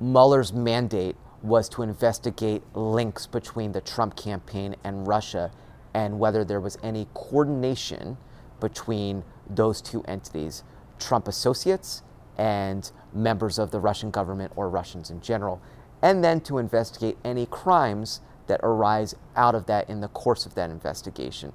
Mueller's mandate was to investigate links between the Trump campaign and Russia and whether there was any coordination between those two entities, Trump associates and members of the Russian government or Russians in general, and then to investigate any crimes that arise out of that in the course of that investigation.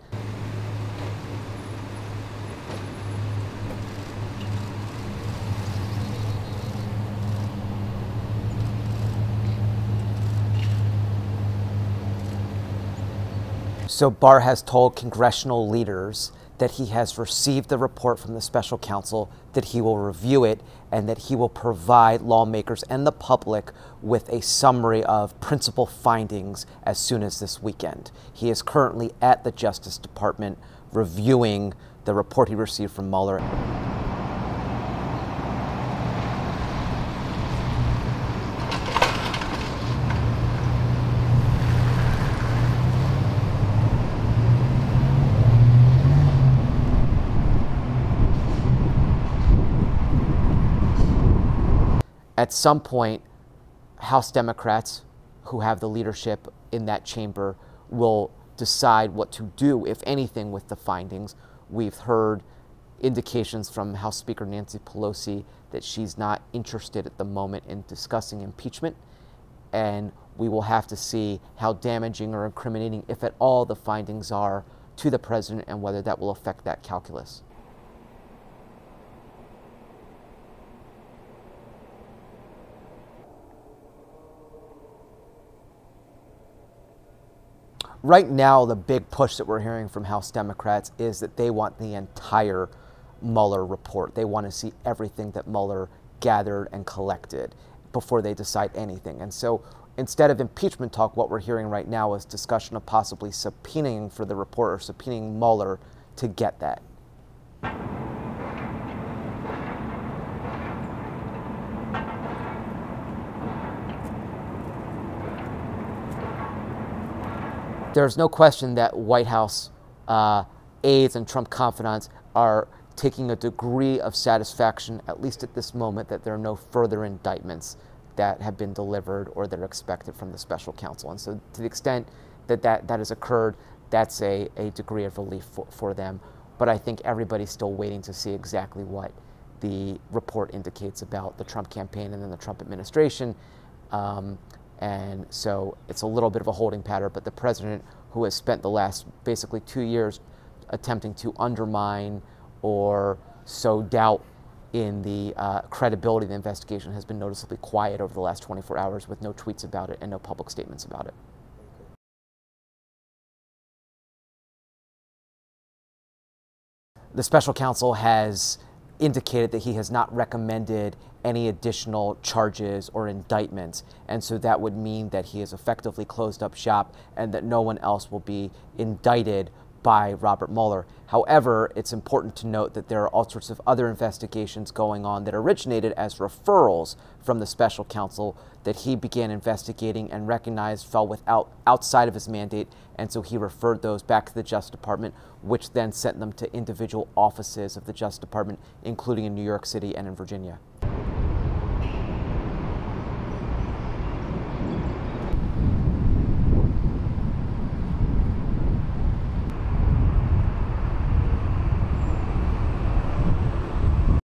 So Barr has told congressional leaders that he has received the report from the special counsel, that he will review it, and that he will provide lawmakers and the public with a summary of principal findings as soon as this weekend. He is currently at the Justice Department reviewing the report he received from Mueller. At some point, House Democrats who have the leadership in that chamber will decide what to do, if anything, with the findings. We've heard indications from House Speaker Nancy Pelosi that she's not interested at the moment in discussing impeachment, and we will have to see how damaging or incriminating, if at all, the findings are to the president and whether that will affect that calculus. Right now, the big push that we're hearing from House Democrats is that they want the entire Mueller report. They want to see everything that Mueller gathered and collected before they decide anything. And so instead of impeachment talk, what we're hearing right now is discussion of possibly subpoenaing for the report or subpoenaing Mueller to get that. There's no question that White House aides and Trump confidants are taking a degree of satisfaction, at least at this moment, that there are no further indictments that have been delivered or that are expected from the special counsel. And so to the extent that that has occurred, that's a degree of relief for them. But I think everybody's still waiting to see exactly what the report indicates about the Trump campaign and then the Trump administration. And so it's a little bit of a holding pattern, but the president, who has spent the last basically 2 years attempting to undermine or sow doubt in the credibility of the investigation, has been noticeably quiet over the last 24 hours with no tweets about it and no public statements about it. The special counsel has indicated that he has not recommended any additional charges or indictments. And so that would mean that he has effectively closed up shop and that no one else will be indicted by Robert Mueller. However, it's important to note that there are all sorts of other investigations going on that originated as referrals from the special counsel that he began investigating and recognized fell outside of his mandate. And so he referred those back to the Justice Department, which then sent them to individual offices of the Justice Department, including in New York City and in Virginia.